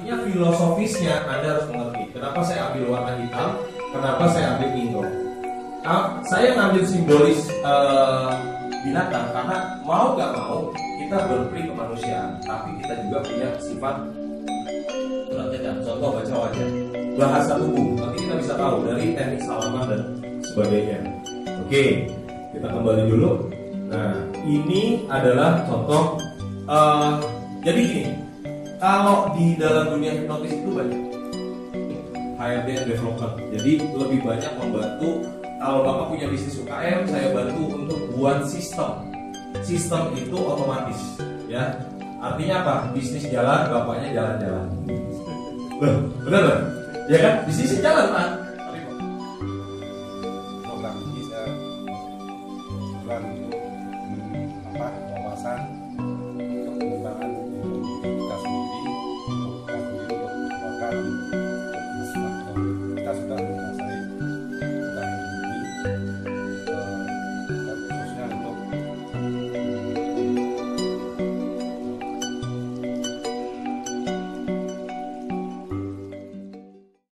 Artinya filosofisnya Anda harus mengerti. Kenapa saya ambil warna hitam? Kenapa saya ambil indigo? Saya ngambil simbolis binatang karena mau gak mau kita berperi kemanusiaan, tapi kita juga punya sifat berantekan. Contoh baca wajah, bahasa tubuh. Nanti kita bisa tahu dari teknik salaman dan sebagainya. Oke, kita kembali dulu. Nah, ini adalah contoh. Jadi gini, kalau di dalam dunia hipnotis itu banyak HRD yang developer. Jadi lebih banyak membantu. Kalau bapak punya bisnis UKM, saya bantu untuk buat sistem. Sistem itu otomatis, ya. Artinya apa? Bisnis jalan, bapaknya jalan-jalan. Loh, benar, ya kan? Bisnis jalan, Pak.